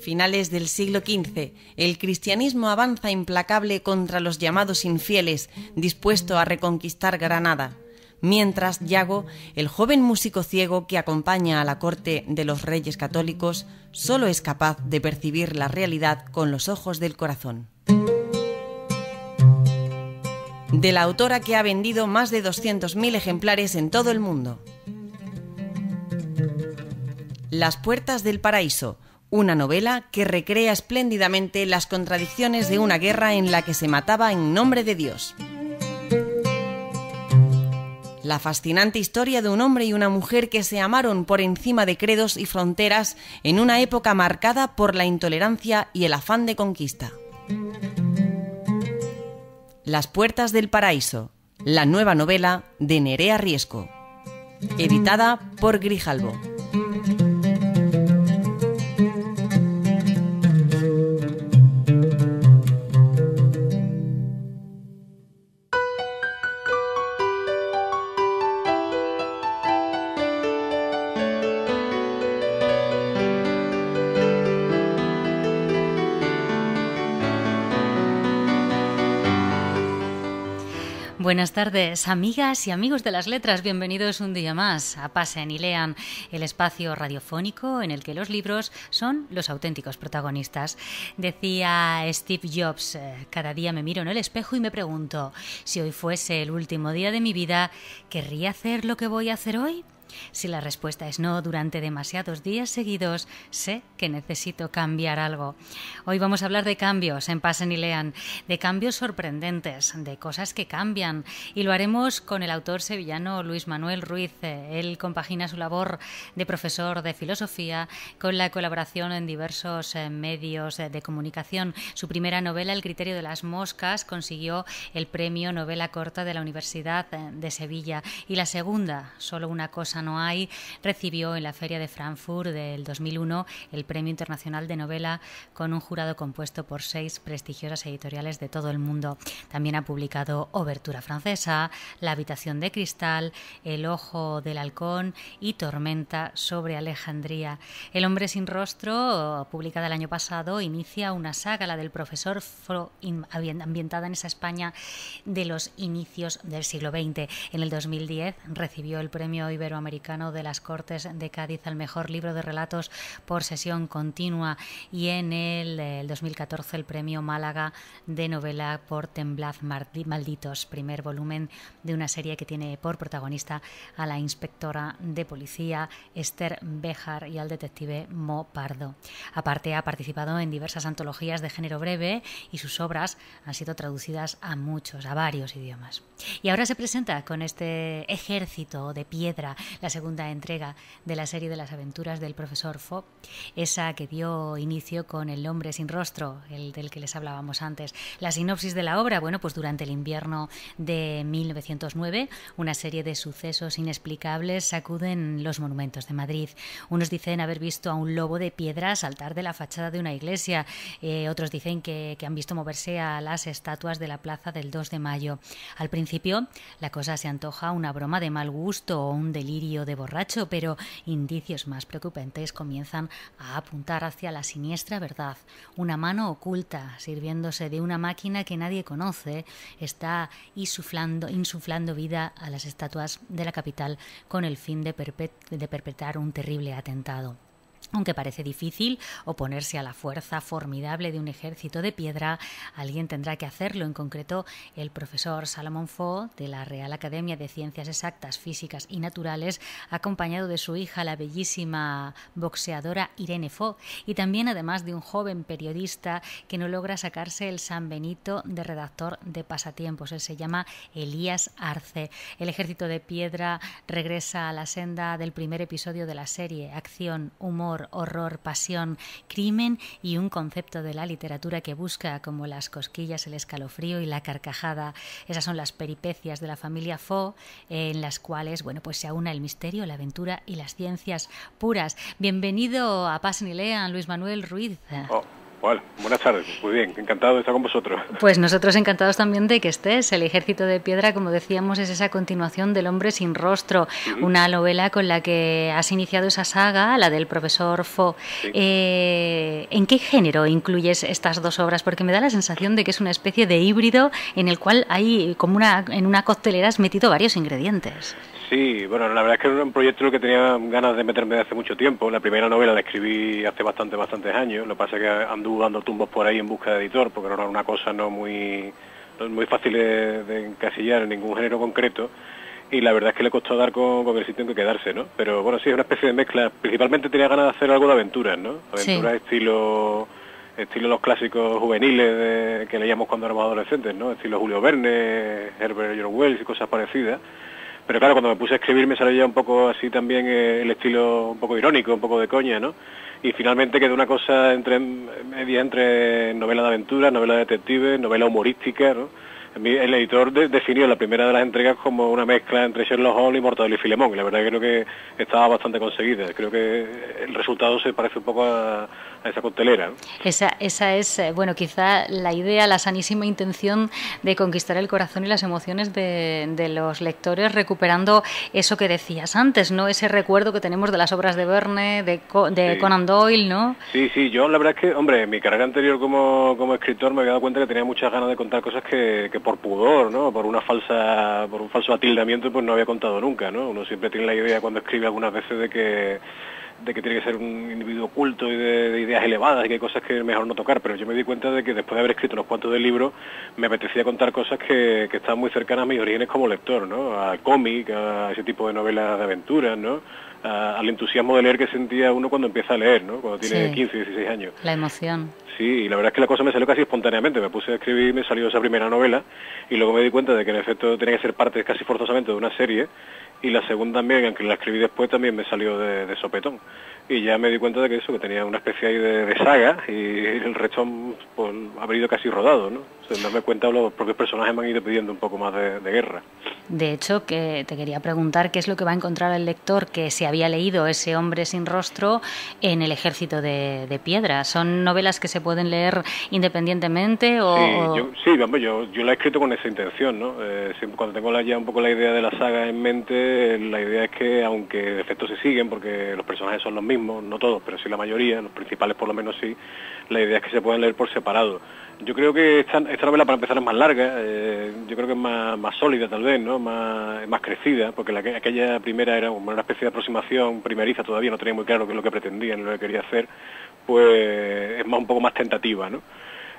Finales del siglo XV, el cristianismo avanza implacable contra los llamados infieles, dispuesto a reconquistar Granada. Mientras, Yago, el joven músico ciego que acompaña a la corte de los reyes católicos, solo es capaz de percibir la realidad con los ojos del corazón. De la autora que ha vendido más de 200.000 ejemplares en todo el mundo. Las puertas del paraíso, una novela que recrea espléndidamente las contradicciones de una guerra en la que se mataba en nombre de Dios. La fascinante historia de un hombre y una mujer que se amaron por encima de credos y fronteras en una época marcada por la intolerancia y el afán de conquista. Las puertas del paraíso, la nueva novela de Nerea Riesco, editada por Grijalbo. Buenas tardes, amigas y amigos de las letras. Bienvenidos un día más a Pasen y lean, el espacio radiofónico en el que los libros son los auténticos protagonistas. Decía Steve Jobs, cada día me miro en el espejo y me pregunto, si hoy fuese el último día de mi vida, ¿querría hacer lo que voy a hacer hoy? Si la respuesta es no durante demasiados días seguidos, sé que necesito cambiar algo. Hoy vamos a hablar de cambios en Pasen y lean, de cambios sorprendentes, de cosas que cambian, y lo haremos con el autor sevillano Luis Manuel Ruiz. Él compagina su labor de profesor de filosofía con la colaboración en diversos medios de comunicación. Su primera novela, El criterio de las moscas, consiguió el premio Novela Corta de la Universidad de Sevilla, y la segunda, Solo una cosa no hay, recibió en la Feria de Frankfurt del 2001 el Premio Internacional de Novela, con un jurado compuesto por 6 prestigiosas editoriales de todo el mundo. También ha publicado Obertura Francesa, La Habitación de Cristal, El Ojo del Halcón y Tormenta sobre Alejandría. El Hombre sin Rostro, publicada el año pasado, inicia una saga, la del Profesor Fogg, ambientada en esa España de los inicios del siglo XX. En el 2010 recibió el Premio Iberoamericano de las Cortes de Cádiz al mejor libro de relatos por sesión continua, y en el 2014 el premio Málaga de novela por Temblad Malditos, primer volumen de una serie que tiene por protagonista a la inspectora de policía Esther Béjar y al detective Mo Pardo. Aparte, ha participado en diversas antologías de género breve y sus obras han sido traducidas a varios idiomas. Y ahora se presenta con este Ejército de Piedra, la segunda entrega de la serie de las aventuras del profesor Fogg, esa que dio inicio con El hombre sin rostro, el del que les hablábamos antes. La sinopsis de la obra, bueno, pues durante el invierno de 1909, una serie de sucesos inexplicables sacuden los monumentos de Madrid. Unos dicen haber visto a un lobo de piedra saltar de la fachada de una iglesia, otros dicen que han visto moverse a las estatuas de la plaza del 2 de mayo. Al principio, la cosa se antoja una broma de mal gusto o un delirio de borracho, pero indicios más preocupantes comienzan a apuntar hacia la siniestra verdad. Una mano oculta, sirviéndose de una máquina que nadie conoce, está insuflando vida a las estatuas de la capital con el fin de perpetrar un terrible atentado. Aunque parece difícil oponerse a la fuerza formidable de un ejército de piedra, alguien tendrá que hacerlo, en concreto el profesor Salomón Fogg, de la Real Academia de Ciencias Exactas, Físicas y Naturales, acompañado de su hija, la bellísima boxeadora Irene Fo, y también además de un joven periodista que no logra sacarse el sanbenito de redactor de pasatiempos. Él se llama Elías Arce. El ejército de piedra regresa a la senda del primer episodio de la serie: acción, humor, horror, pasión, crimen y un concepto de la literatura que busca, como las cosquillas, el escalofrío y la carcajada. Esas son las peripecias de la familia Fogg, en las cuales, bueno, pues se aúna el misterio, la aventura y las ciencias puras. Bienvenido a Pasen y lean, Luis Manuel Ruiz. Oh, Hola, buenas tardes, muy bien, encantado de estar con vosotros. Pues nosotros encantados también de que estés. El Ejército de Piedra, como decíamos, es esa continuación del Hombre sin Rostro, una novela con la que has iniciado esa saga, la del profesor Fogg. Sí. ¿En qué género incluyes estas dos obras? Porque me da la sensación de que es una especie de híbrido en el cual hay, como en una coctelera, has metido varios ingredientes. Sí, bueno, la verdad es que era un proyecto en el que tenía ganas de meterme de hace mucho tiempo. La primera novela la escribí hace bastantes años. Lo que pasa es que anduve dando tumbos por ahí en busca de editor, porque era una cosa no muy fácil de encasillar en ningún género concreto. Y la verdad es que le costó dar con el sitio en que quedarse, ¿no? Pero bueno, sí, es una especie de mezcla. Principalmente tenía ganas de hacer algo de aventuras, ¿no? Aventuras, sí. Estilo los clásicos juveniles que leíamos cuando éramos adolescentes, ¿no? Estilo Julio Verne, Herbert George Wells y cosas parecidas. Pero claro, cuando me puse a escribir me salía un poco así también el estilo un poco irónico, un poco de coña, ¿no? Y finalmente quedó una cosa media entre novela de aventuras, novela de detectives, novela humorística, ¿no? El editor definió la primera de las entregas como una mezcla entre Sherlock Holmes y Mortadelo y Filemón, y la verdad que creo que estaba bastante conseguida. Creo que el resultado se parece un poco a esa coctelera, ¿no? Esa es, bueno, quizá la idea, la sanísima intención de conquistar el corazón y las emociones de los lectores, recuperando eso que decías antes, ¿no? Ese recuerdo que tenemos de las obras de Verne, de sí. Conan Doyle, ¿no? Sí, sí, yo la verdad es que, hombre, en mi carrera anterior como escritor me había dado cuenta que tenía muchas ganas de contar cosas que por pudor, ¿no? Por un falso atildamiento, pues no había contado nunca, ¿no? Uno siempre tiene la idea cuando escribe algunas veces de que tiene que ser un individuo culto y de ideas elevadas y que hay cosas que es mejor no tocar, pero yo me di cuenta de que después de haber escrito unos cuantos de libros me apetecía contar cosas que están muy cercanas a mis orígenes como lector, ¿no? A cómic, a ese tipo de novelas de aventuras, ¿no? Al entusiasmo de leer que sentía uno cuando empieza a leer, ¿no? Cuando tiene, sí, 15, 16 años. La emoción. Sí, y la verdad es que la cosa me salió casi espontáneamente. Me puse a escribir y me salió esa primera novela, y luego me di cuenta de que en efecto tenía que ser parte casi forzosamente de una serie, y la segunda también, aunque la escribí después, también me salió de sopetón. Y ya me di cuenta de que eso, que tenía una especie ahí de saga, y el resto, pues, ha venido casi rodado, ¿no? Sin darme cuenta, los propios personajes me han ido pidiendo un poco más de guerra. De hecho, que te quería preguntar qué es lo que va a encontrar el lector que se había leído ese Hombre sin Rostro en El Ejército de Piedra. ¿Son novelas que se pueden leer independientemente? O... Sí, yo la he escrito con esa intención, ¿no? Siempre, cuando tengo ya un poco la idea de la saga en mente, la idea es que, aunque de efecto se siguen, porque los personajes son los mismos, no todos, pero sí la mayoría, los principales por lo menos sí, la idea es que se puedan leer por separado. Yo creo que esta novela, para empezar, es más larga, yo creo que es más sólida tal vez, ¿no? Más crecida, porque aquella primera era una especie de aproximación primeriza, todavía no tenía muy claro qué es lo que pretendía, ni lo que quería hacer, pues es más, un poco más tentativa, ¿no?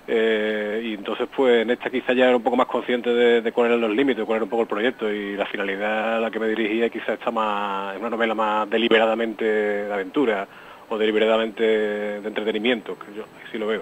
Y entonces, pues en esta quizá ya era un poco más consciente de cuáles eran los límites, cuál era un poco el proyecto y la finalidad a la que me dirigía. Quizá está más, es una novela más deliberadamente de aventura o deliberadamente de entretenimiento, que yo así lo veo.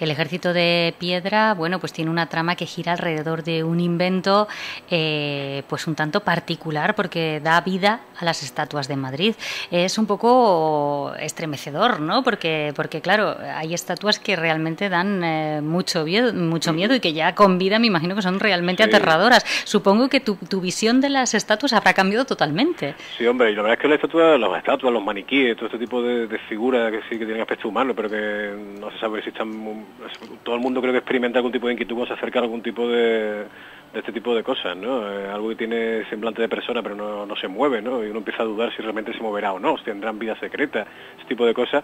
El Ejército de Piedra, bueno, pues tiene una trama que gira alrededor de un invento, pues un tanto particular, porque da vida a las estatuas de Madrid. Es un poco estremecedor, ¿no? Porque claro, hay estatuas que realmente dan mucho miedo y que ya con vida me imagino que son realmente, sí, aterradoras. Supongo que tu visión de las estatuas habrá cambiado totalmente. Sí, hombre, y la verdad es que las estatuas, los maniquíes, todo este tipo de figuras que sí que tienen aspecto humano, pero que no se sabe si están... Todo el mundo creo que experimenta algún tipo de inquietud cuando se acerca a algún tipo de este tipo de cosas, ¿no? Algo que tiene semblante de persona pero no se mueve, ¿no? Y uno empieza a dudar si realmente se moverá o no, si tendrán vida secreta, ese tipo de cosas.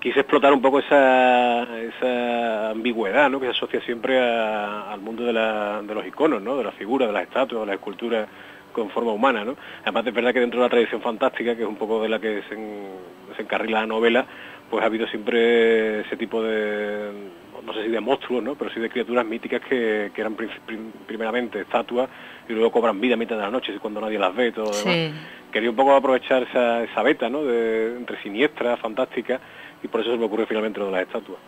Quise explotar un poco esa ambigüedad, ¿no? Que se asocia siempre al mundo de los iconos, ¿no? De las figuras, de las estatuas, de las esculturas con forma humana, ¿no? Además, es verdad que dentro de la tradición fantástica, que es un poco de la que se encarrila la novela, pues ha habido siempre ese tipo de, no sé si de monstruos, ¿no? Pero sí de criaturas míticas que eran primeramente estatuas y luego cobran vida a mitad de la noche, cuando nadie las ve y todo, sí, demás. Quería un poco aprovechar esa beta, ¿no? Entre siniestra, fantástica, y por eso se me ocurre finalmente lo de las estatuas.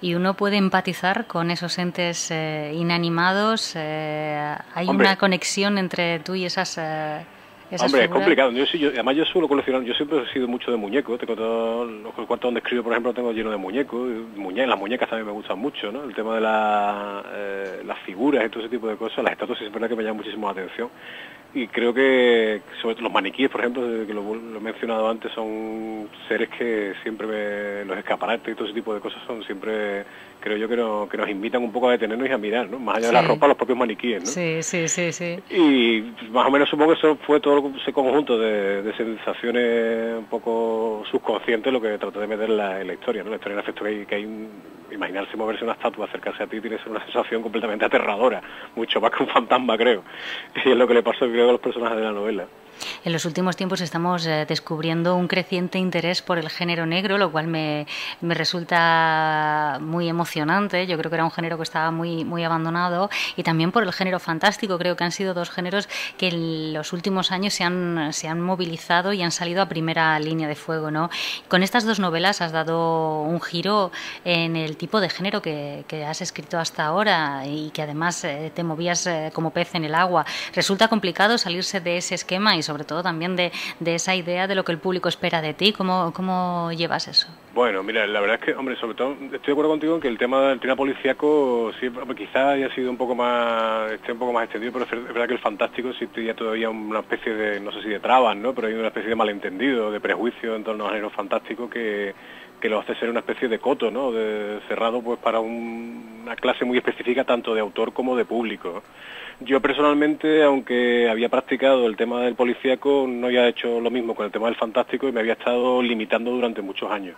Y uno puede empatizar con esos entes inanimados. Hay, hombre, una conexión entre tú y esas... Hombre, es complicado. Además yo suelo coleccionar, yo siempre he sido mucho de muñecos, tengo todos los cuartos donde escribo, por ejemplo, tengo lleno de muñecos, las muñecas también me gustan mucho, ¿no? El tema de las figuras y todo ese tipo de cosas, las estatuas es verdad que me llaman muchísimo la atención. Y creo que sobre todo los maniquíes, por ejemplo, que lo he mencionado antes, son seres que siempre los escaparates y todo ese tipo de cosas son siempre, creo yo, que nos invitan un poco a detenernos y a mirar, ¿no? Más allá de la ropa, los propios maniquíes, ¿no? Sí, sí, sí, sí. Y más o menos supongo que eso fue todo ese conjunto de sensaciones un poco subconscientes lo que traté de meter en la historia, ¿no? La historia en efecto que hay un... Imaginarse moverse una estatua, acercarse a ti, tiene que ser una sensación completamente aterradora, mucho más que un fantasma, creo. Y es lo que le pasó, creo, a los personajes de la novela. En los últimos tiempos estamos descubriendo un creciente interés por el género negro, lo cual me resulta muy emocionante. Yo creo que era un género que estaba muy abandonado, y también por el género fantástico. Creo que han sido dos géneros que en los últimos años se han movilizado y han salido a primera línea de fuego, ¿no? Con estas dos novelas has dado un giro en el tipo de género que has escrito hasta ahora y que además te movías como pez en el agua. Resulta complicado salirse de ese esquema y sobre todo también de esa idea de lo que el público espera de ti. ¿Cómo llevas eso? Bueno, mira, la verdad es que, hombre, sobre todo estoy de acuerdo contigo en que el tema del tema policíaco siempre, quizás haya sido un poco más extendido, pero es verdad que el fantástico existía todavía una especie de, no sé si de trabas, ¿no? Pero hay una especie de malentendido, de prejuicio en torno al género fantástico que lo hace ser una especie de coto, ¿no? Cerrado pues para una clase muy específica tanto de autor como de público. Yo personalmente, aunque había practicado el tema del policíaco, no había hecho lo mismo con el tema del fantástico y me había estado limitando durante muchos años.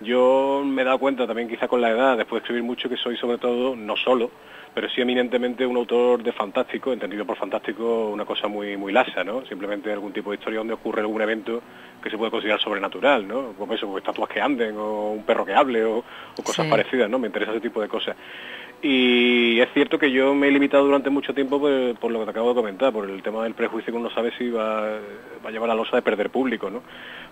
Yo me he dado cuenta también quizá con la edad, después de escribir mucho, que soy sobre todo, no solo, pero sí eminentemente un autor de fantástico, entendido por fantástico una cosa muy lasa, ¿no? Simplemente algún tipo de historia donde ocurre algún evento que se puede considerar sobrenatural, ¿no? Como eso, pues estatuas que anden, o un perro que hable, o cosas parecidas, ¿no? Me interesa ese tipo de cosas. Y es cierto que yo me he limitado durante mucho tiempo por lo que te acabo de comentar, por el tema del prejuicio, que uno sabe si va a llevar la losa de perder público, ¿no?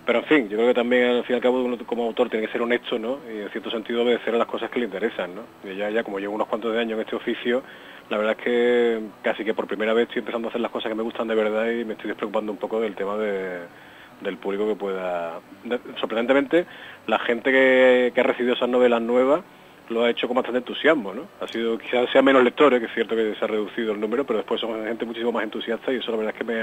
Pero en fin, yo creo que también al fin y al cabo uno como autor tiene que ser honesto, ¿no? Y en cierto sentido obedecer a las cosas que le interesan, ¿no? Y ya como llevo unos cuantos de años en este oficio, la verdad es que casi que por primera vez estoy empezando a hacer las cosas que me gustan de verdad y me estoy despreocupando un poco del tema del público que pueda... Sorprendentemente, la gente que ha recibido esas novelas nuevas lo ha hecho con bastante entusiasmo, ¿no? Ha sido, quizás sean menos lectores, que es cierto que se ha reducido el número, pero después son gente muchísimo más entusiasta y eso la verdad es que me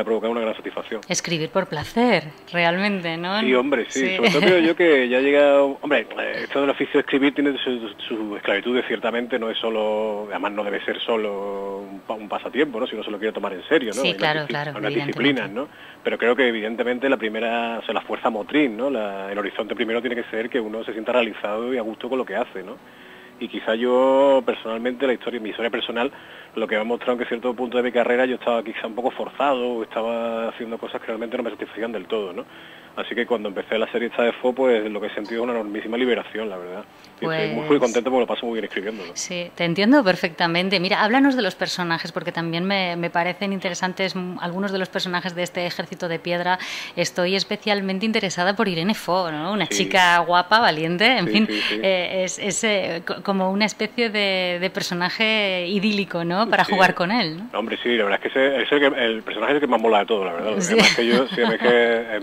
ha provocado una gran satisfacción. Escribir por placer, realmente, ¿no? Sí, hombre, sí. Sobre todo creo yo que ya llega... Hombre, esto del oficio de escribir tiene sus esclavitudes, ciertamente, no es solo... Además no debe ser solo un pasatiempo, ¿no? Si uno se lo quiere tomar en serio, ¿no? Sí, claro, unas disciplinas, ¿no? Pero creo que evidentemente la primera... O sea, la fuerza motriz, ¿no? El horizonte primero tiene que ser que uno se sienta realizado y a gusto con lo que hace, ¿no? Y quizá yo personalmente, mi historia personal, lo que me ha mostrado que en cierto punto de mi carrera yo estaba quizá un poco forzado o estaba haciendo cosas que realmente no me satisfacían del todo, ¿no? Así que cuando empecé la serie esta de Fo, pues lo que he sentido es una enormísima liberación, la verdad. Pues... Estoy muy contento porque lo paso muy bien escribiéndolo. Sí, te entiendo perfectamente. Mira, háblanos de los personajes, porque también me parecen interesantes algunos de los personajes de este Ejército de Piedra. Estoy especialmente interesada por Irene Fo, ¿no? Una chica guapa, valiente, en fin. Es como una especie de personaje idílico, ¿no? Para jugar con él, ¿no? Hombre, sí, la verdad es que el personaje es el que más mola de todo, la verdad. Es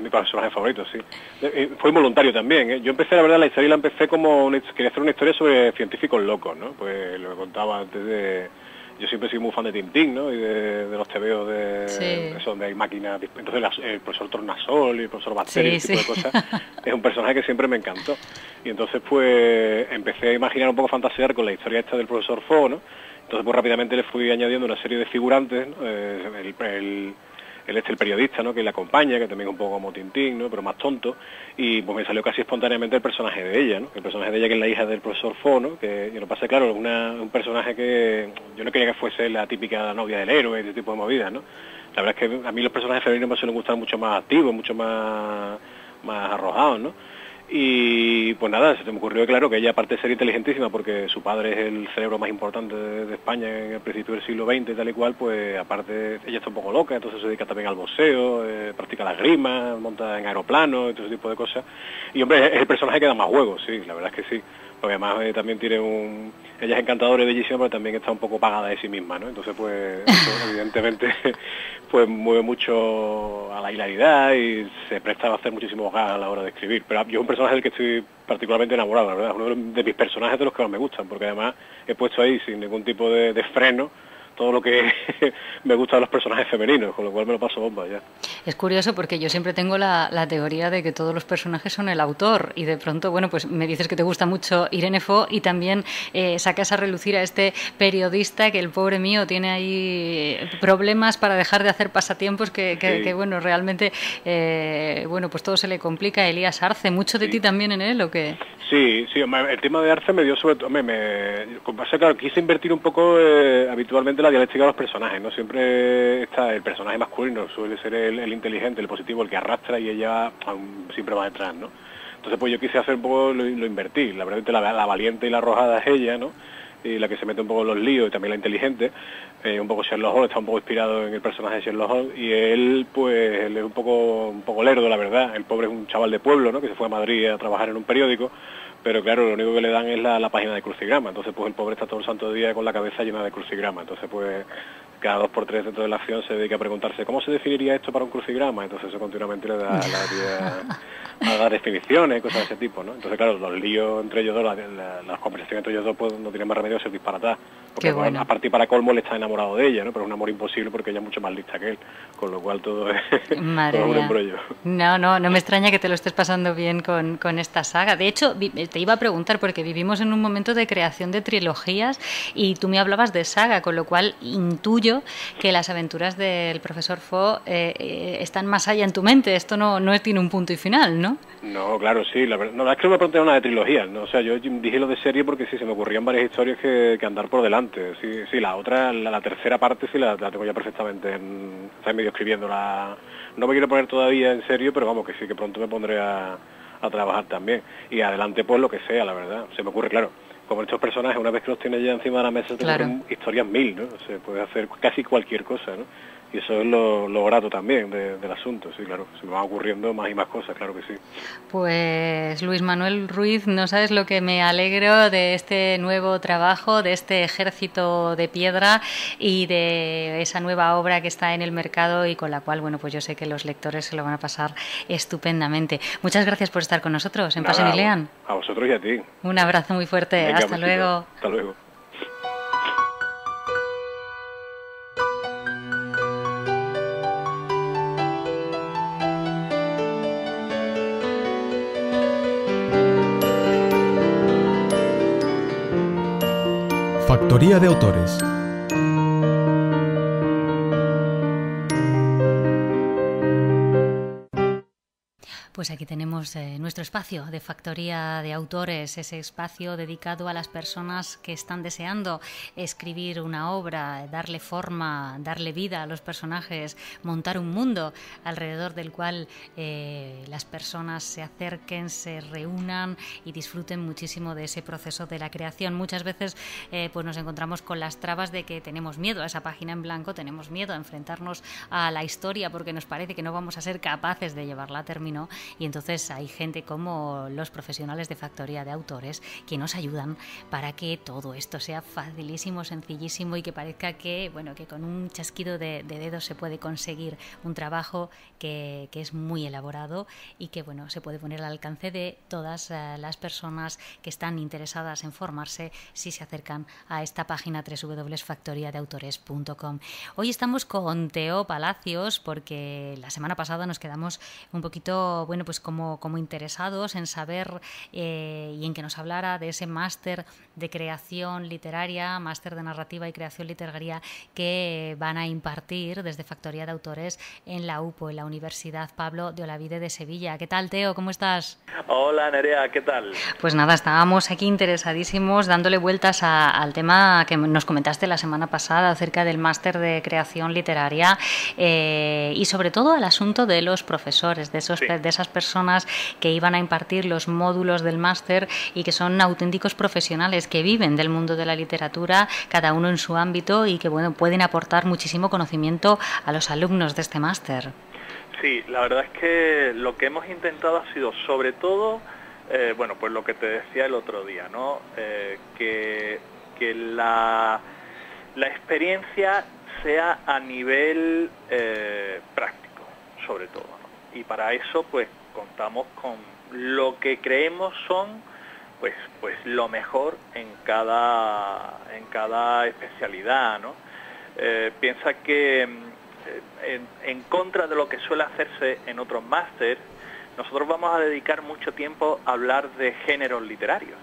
mi personaje favorito, sí. Fue involuntario también, ¿eh? Yo empecé, la verdad, la historia quería hacer una historia sobre científicos locos, ¿no? Pues lo que contaba antes yo siempre soy muy fan de Tintín, ¿no? Y de los tebeos eso, donde hay máquinas... Entonces el profesor Tornasol y el profesor Bacterio, tipo de cosas. Es un personaje que siempre me encantó. Y entonces, pues, empecé a imaginar un poco, fantasear con la historia esta del profesor Fogg, ¿no? Entonces, pues, rápidamente le fui añadiendo una serie de figurantes, ¿no? El periodista, ¿no? Que le acompaña, que también es un poco como Tintín, ¿no? Pero más tonto. Y pues me salió casi espontáneamente el personaje de ella, ¿no? El personaje de ella, que es la hija del profesor Fogg, ¿no? Que yo lo pasé, claro, un personaje que yo no quería que fuese la típica novia del héroe, ese tipo de movidas, ¿no? La verdad es que a mí los personajes femeninos me suelen gustar mucho más activos, mucho más arrojados, ¿no? Y pues nada, se me ocurrió, claro, que ella aparte de ser inteligentísima, porque su padre es el cerebro más importante de España en el principio del siglo XX y tal y cual, pues aparte ella está un poco loca, entonces se dedica también al boxeo, practica las grimas, monta en aeroplanos y todo ese tipo de cosas. Y hombre, es el personaje que da más juegos, sí, la verdad es que sí. Porque además también tiene ella es encantadora y bellísima, pero también está un poco pagada de sí misma, ¿no? Entonces, pues, evidentemente, pues mueve mucho a la hilaridad y se presta a hacer muchísimos gags a la hora de escribir. Pero yo es un personaje del que estoy particularmente enamorado, la verdad. Es uno de mis personajes de los que más me gustan, porque además he puesto ahí, sin ningún tipo de freno, todo lo que me gusta de los personajes femeninos, con lo cual me lo paso bomba ya. Es curioso porque yo siempre tengo la teoría de que todos los personajes son el autor y de pronto, bueno, pues me dices que te gusta mucho Irene Fo y también sacas a relucir a este periodista que el pobre mío tiene ahí problemas para dejar de hacer pasatiempos que bueno, realmente, bueno, pues todo se le complica. Elías Arce, ¿mucho de ti también en él o qué? Sí, sí, el tema de Arce me dio sobre todo, claro, quise invertir un poco habitualmente la dialéctica de los personajes, ¿no? Siempre está el personaje masculino, suele ser el inteligente, el positivo, el que arrastra y ella siempre va detrás, ¿no? Entonces pues yo quise hacer un poco, lo invertí, la verdad, la valiente y la arrojada es ella, ¿no? Y la que se mete un poco en los líos y también la inteligente, un poco Sherlock Holmes, está un poco inspirado en el personaje de Sherlock Holmes, y él pues él es un poco lerdo, la verdad. El pobre es un chaval de pueblo, ¿no? Que se fue a Madrid a trabajar en un periódico, pero claro, lo único que le dan es la página de crucigrama, entonces pues el pobre está todo el santo día con la cabeza llena de crucigrama, entonces pues cada 2 por 3 dentro de la acción se dedica a preguntarse ¿cómo se definiría esto para un crucigrama? Entonces eso continuamente le da a dar definiciones, cosas de ese tipo, ¿no? Entonces claro, los líos entre ellos dos, las conversaciones entre ellos dos pues no tienen más remedio que ser disparatadas, porque bueno, aparte y para colmo le está enamorado de ella, ¿no? Pero es un amor imposible porque ella es mucho más lista que él, con lo cual todo es, todo un embrollo. No me extraña que te lo estés pasando bien con esta saga. De hecho, te iba a preguntar porque vivimos en un momento de creación de trilogías y tú me hablabas de saga, con lo cual intuyo que las aventuras del profesor Fogg están más allá en tu mente. Esto no tiene un punto y final, ¿no? No, claro, sí. La verdad, no, es que me pregunté una de trilogías, ¿no? O sea, yo dije lo de serie porque sí, se me ocurrían varias historias que andar por delante. Sí, sí, la otra, la tercera parte sí la tengo ya perfectamente, está medio escribiéndola. No me quiero poner todavía en serio, pero vamos, que sí, que pronto me pondré a trabajar también, y adelante pues lo que sea, la verdad, se me ocurre, claro, como estos personajes, una vez que los tienes ya encima de la mesa, claro, tienen historias mil, ¿no? O sea, puedes hacer casi cualquier cosa, ¿no? Y eso es lo grato también del asunto, sí, claro, se me van ocurriendo más y más cosas, claro que sí. Pues Luis Manuel Ruiz, no sabes lo que me alegro de este nuevo trabajo, de este Ejército de Piedra y de esa nueva obra que está en el mercado y con la cual, bueno, pues yo sé que los lectores se lo van a pasar estupendamente. Muchas gracias por estar con nosotros en Pasen y Lean. A vosotros y a ti. Un abrazo muy fuerte, venga, hasta luego. Hasta luego. Factoría de Autores. Pues aquí tenemos nuestro espacio de Factoría de Autores, ese espacio dedicado a las personas que están deseando escribir una obra, darle forma, darle vida a los personajes, montar un mundo alrededor del cual las personas se acerquen, se reúnan y disfruten muchísimo de ese proceso de la creación. Muchas veces pues nos encontramos con las trabas de que tenemos miedo a esa página en blanco, tenemos miedo a enfrentarnos a la historia porque nos parece que no vamos a ser capaces de llevarla a término. Y entonces hay gente como los profesionales de Factoría de Autores que nos ayudan para que todo esto sea facilísimo, sencillísimo y que parezca que, bueno, que con un chasquido de dedos se puede conseguir un trabajo que es muy elaborado y que, bueno, se puede poner al alcance de todas las personas que están interesadas en formarse si se acercan a esta página www.factoriadeautores.com. Hoy estamos con Teo Palacios porque la semana pasada nos quedamos un poquito, bueno, pues como interesados en saber y en que nos hablara de ese máster de creación literaria, máster de narrativa y creación literaria que van a impartir desde Factoría de Autores en la UPO, en la Universidad Pablo de Olavide de Sevilla. ¿Qué tal, Teo? ¿Cómo estás? Hola, Nerea, ¿qué tal? Pues nada, estábamos aquí interesadísimos dándole vueltas al tema que nos comentaste la semana pasada acerca del máster de creación literaria y sobre todo al asunto de los profesores, de esas personas que iban a impartir los módulos del máster y que son auténticos profesionales que viven del mundo de la literatura, cada uno en su ámbito y que, bueno, pueden aportar muchísimo conocimiento a los alumnos de este máster. Sí, la verdad es que lo que hemos intentado ha sido sobre todo, bueno, pues lo que te decía el otro día, ¿no? Que la experiencia sea a nivel práctico, sobre todo. Y para eso pues contamos con lo que creemos son pues lo mejor en cada especialidad, ¿no? Piensa que en contra de lo que suele hacerse en otros másteres, nosotros vamos a dedicar mucho tiempo a hablar de géneros literarios.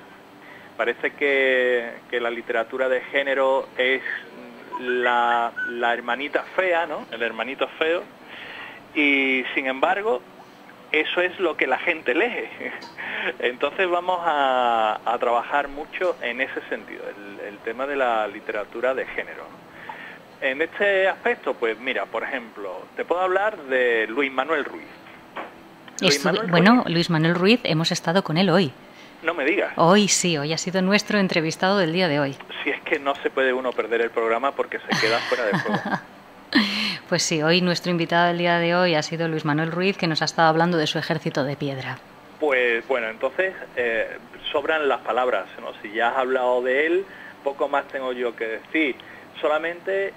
Parece que la literatura de género es la hermanita fea, ¿no? El hermanito feo. Y sin embargo, eso es lo que la gente lee. Entonces vamos a trabajar mucho en ese sentido, el tema de la literatura de género. En este aspecto, pues mira, por ejemplo, te puedo hablar de Luis Manuel Ruiz. Luis Manuel Ruiz, hemos estado con él hoy. No me digas. Hoy sí, hoy ha sido nuestro entrevistado del día de hoy. Si es que no se puede uno perder el programa porque se queda fuera de juego. Pues sí, hoy nuestro invitado del día de hoy ha sido Luis Manuel Ruiz, que nos ha estado hablando de su Ejército de Piedra. Pues bueno, entonces sobran las palabras, ¿no? Si ya has hablado de él, poco más tengo yo que decir. Solamente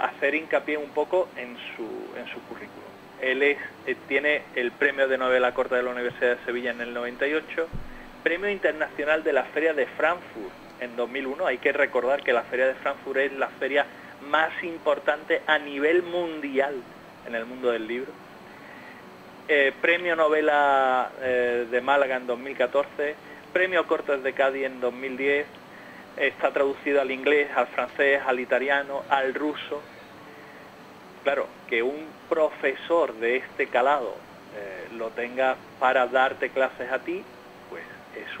hacer hincapié un poco en su currículum. Él tiene el premio de novela corta de la Universidad de Sevilla en el 98, premio internacional de la Feria de Frankfurt en 2001. Hay que recordar que la Feria de Frankfurt es la feria más importante a nivel mundial en el mundo del libro. Premio novela de Málaga en 2014, premio Cortes de Cádiz en 2010, está traducido al inglés, al francés, al italiano, al ruso. Claro, que un profesor de este calado lo tenga para darte clases a ti, pues es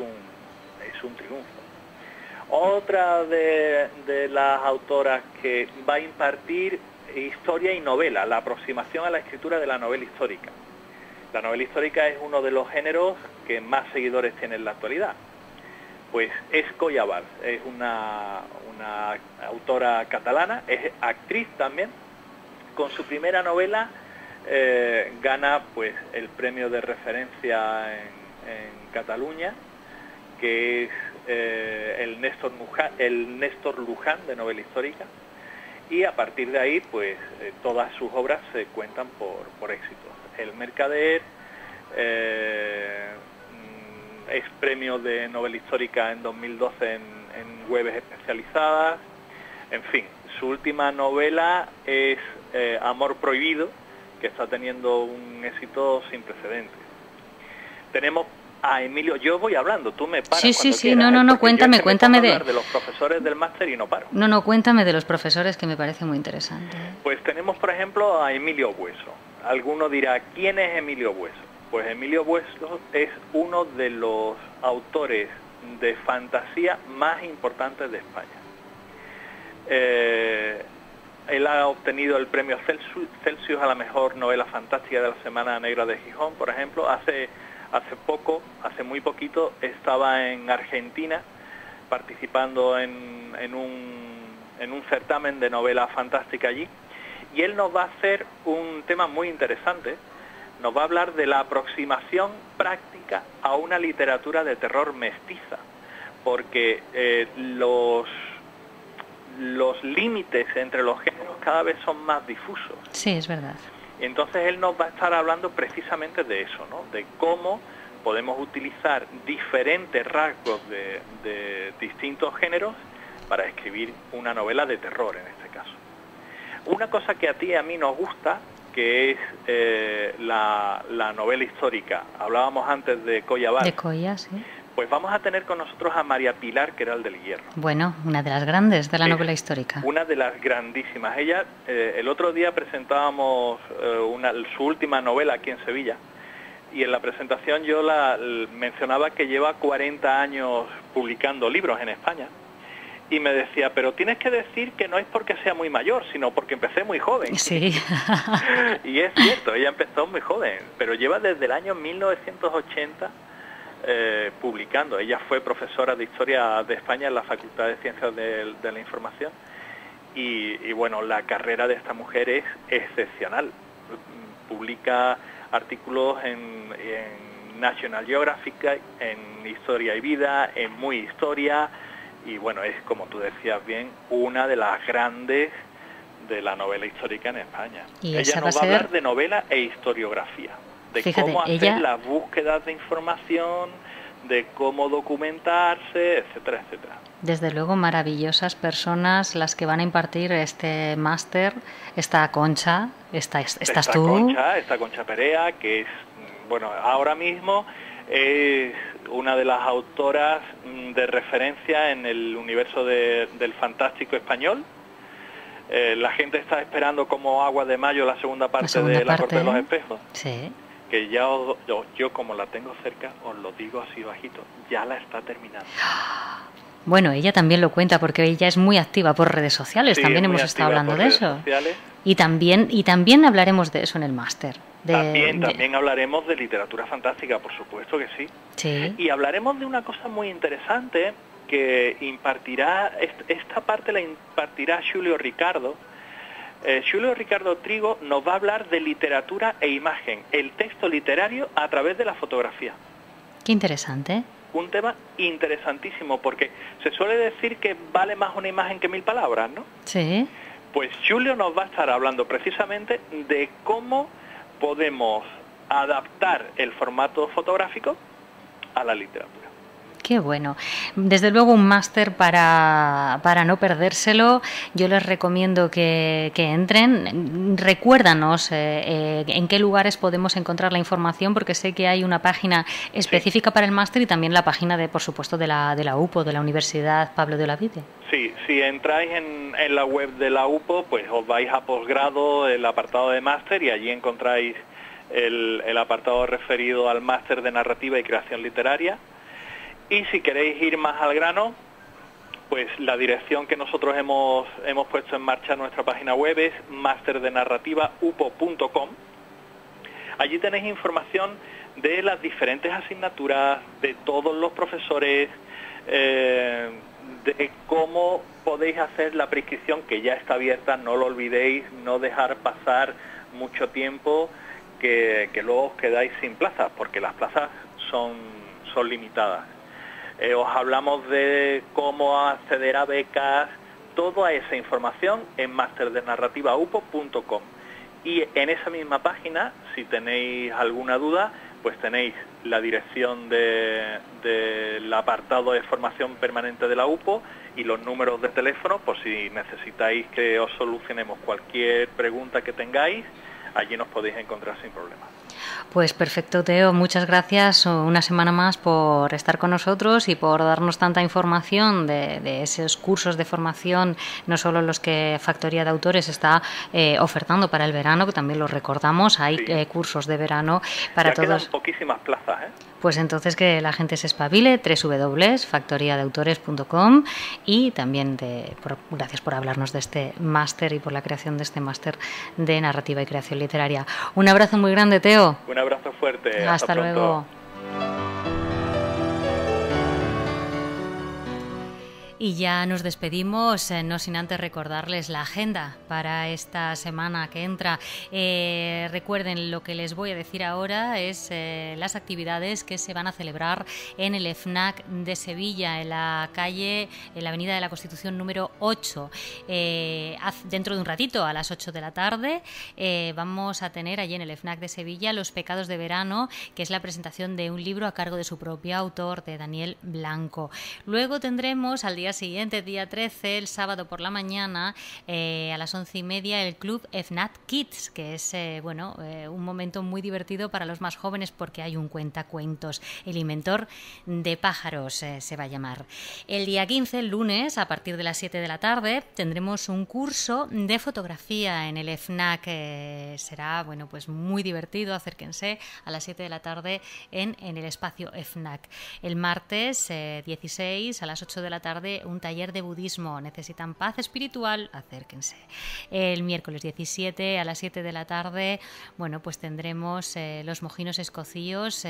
un triunfo. Otra de las autoras que va a impartir historia y novela, la aproximación a la escritura de la novela histórica. La novela histórica es uno de los géneros que más seguidores tiene en la actualidad. Pues es Collabars, es una autora catalana, es actriz también. Con su primera novela gana pues el premio de referencia en Cataluña, que es el Néstor Luján de novela histórica, y a partir de ahí pues todas sus obras se cuentan por éxitos. El Mercader es premio de novela histórica en 2012 en webs especializadas. En fin, su última novela es Amor Prohibido, que está teniendo un éxito sin precedentes. Tenemos a Emilio, yo voy hablando, tú me paras. Sí, cuando quieras. No, cuéntame de los profesores del máster y no paro. No, cuéntame de los profesores, que me parece muy interesante. Pues tenemos, por ejemplo, a Emilio Bueso. Alguno dirá, ¿quién es Emilio Bueso? Pues Emilio Bueso es uno de los autores de fantasía más importantes de España. Él ha obtenido el premio Celsius a la mejor novela fantástica de la Semana Negra de Gijón, por ejemplo. Hace muy poquito, estaba en Argentina participando en un certamen de novela fantástica allí, y él nos va a hacer un tema muy interesante. Nos va a hablar de la aproximación práctica a una literatura de terror mestiza, porque los límites entre los géneros cada vez son más difusos. Sí, es verdad. Entonces él nos va a estar hablando precisamente de eso, ¿no? De cómo podemos utilizar diferentes rasgos de distintos géneros para escribir una novela de terror, en este caso. Una cosa que a ti y a mí nos gusta, que es la novela histórica. Hablábamos antes de Collabars. De Colla, sí. Pues vamos a tener con nosotros a María Pilar Queral del Hierro. Bueno, una de las grandes de la novela histórica. Una de las grandísimas. Ella, el otro día presentábamos su última novela aquí en Sevilla, y en la presentación yo mencionaba que lleva 40 años publicando libros en España, y me decía, pero tienes que decir que no es porque sea muy mayor, sino porque empecé muy joven. Sí. Y es cierto, ella empezó muy joven, pero lleva desde el año 1980... publicando. Ella fue profesora de Historia de España en la Facultad de Ciencias de la Información, y bueno, la carrera de esta mujer es excepcional. Publica artículos en National Geographic, en Historia y Vida, en Muy Historia, y bueno, es, como tú decías bien, una de las grandes de la novela histórica en España. Ella nos va a hablar de novela e historiografía. De cómo hacer las búsquedas de información, de cómo documentarse, etcétera, etcétera. Desde luego, maravillosas personas las que van a impartir este máster. Está Concha, estás tú. Concha Perea, que es, bueno, ahora mismo es una de las autoras de referencia en el universo del fantástico español. La gente está esperando como agua de mayo la segunda parte de La Corte de los Espejos. Sí. Que ya yo como la tengo cerca, os lo digo así bajito, ya la está terminando. Bueno, ella también lo cuenta porque ella es muy activa por redes sociales, sí, también hemos estado hablando de eso. Y también hablaremos de eso en el máster. También hablaremos de literatura fantástica, por supuesto que sí. Sí. Y hablaremos de una cosa muy interesante que impartirá, esta parte la impartirá Julio Ricardo. Julio Ricardo Trigo nos va a hablar de literatura e imagen, el texto literario a través de la fotografía. Qué interesante. Un tema interesantísimo, porque se suele decir que vale más una imagen que 1000 palabras, ¿no? Sí. Pues Julio nos va a estar hablando precisamente de cómo podemos adaptar el formato fotográfico a la literatura. Qué bueno. Desde luego un máster para no perdérselo. Yo les recomiendo que entren. Recuérdanos en qué lugares podemos encontrar la información, porque sé que hay una página específica para el máster y también la página, por supuesto, de la UPO, de la Universidad Pablo de Olavide. Sí, si entráis en la web de la UPO, pues os vais a posgrado, el apartado de máster, y allí encontráis el apartado referido al máster de narrativa y creación literaria. Y si queréis ir más al grano, pues la dirección que nosotros hemos puesto en marcha en nuestra página web es masterdenarrativaupo.com. Allí tenéis información de las diferentes asignaturas, de todos los profesores, de cómo podéis hacer la prescripción, que ya está abierta, no lo olvidéis, no dejar pasar mucho tiempo, que luego os quedáis sin plazas, porque las plazas son limitadas. Os hablamos de cómo acceder a becas, toda esa información en masterdenarrativaupo.com. Y en esa misma página, si tenéis alguna duda, pues tenéis la dirección del apartado de formación permanente de la UPO y los números de teléfono, por si necesitáis que os solucionemos cualquier pregunta que tengáis, allí nos podéis encontrar sin problema. Pues perfecto, Teo, muchas gracias una semana más por estar con nosotros y por darnos tanta información de esos cursos de formación, no solo los que Factoría de Autores está ofertando para el verano, que también los recordamos, hay cursos de verano para todos. Quedan poquísimas plazas, ¿eh? Pues entonces que la gente se espabile, www.factoriadeautores.com, y también gracias por hablarnos de este máster y por la creación de este máster de narrativa y creación literaria. Un abrazo muy grande, Teo. Un abrazo fuerte. Hasta luego. Y ya nos despedimos, no sin antes recordarles la agenda para esta semana que entra. Recuerden, lo que les voy a decir ahora es las actividades que se van a celebrar en el FNAC de Sevilla, en la avenida de la Constitución número 8. Dentro de un ratito, a las 8 de la tarde, vamos a tener allí en el FNAC de Sevilla Los pecados de verano, que es la presentación de un libro a cargo de su propio autor, de Daniel Blanco. Luego tendremos al día siguiente, día 13, el sábado por la mañana, a las 11:30, el club FNAC Kids, que es un momento muy divertido para los más jóvenes, porque hay un cuentacuentos, El inventor de pájaros se va a llamar. El día 15, el lunes, a partir de las 7 de la tarde, tendremos un curso de fotografía en el FNAC. Será muy divertido, acérquense a las 7 de la tarde en el espacio FNAC. El martes 16, a las 8 de la tarde, un taller de budismo. Necesitan paz espiritual, acérquense. El miércoles 17, a las 7 de la tarde, pues tendremos los mojinos escocíos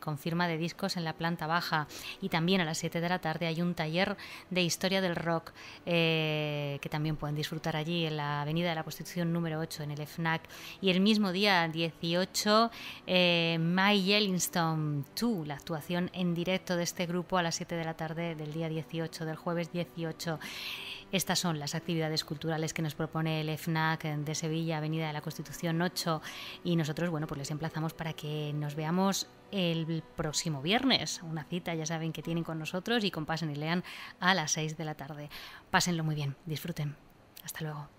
con firma de discos en la planta baja. Y también a las 7 de la tarde hay un taller de historia del rock que también pueden disfrutar allí en la avenida de la Constitución número 8, en el FNAC. Y el mismo día 18, My Yellowstone 2, la actuación en directo de este grupo a las 7 de la tarde del día 18 del jueves 18. Estas son las actividades culturales que nos propone el FNAC de Sevilla, Avenida de la Constitución 8, y nosotros, bueno, pues les emplazamos para que nos veamos el próximo viernes. Una cita, ya saben, que tienen con nosotros y con Pasen y Lean a las 6 de la tarde. Pásenlo muy bien, disfruten. Hasta luego.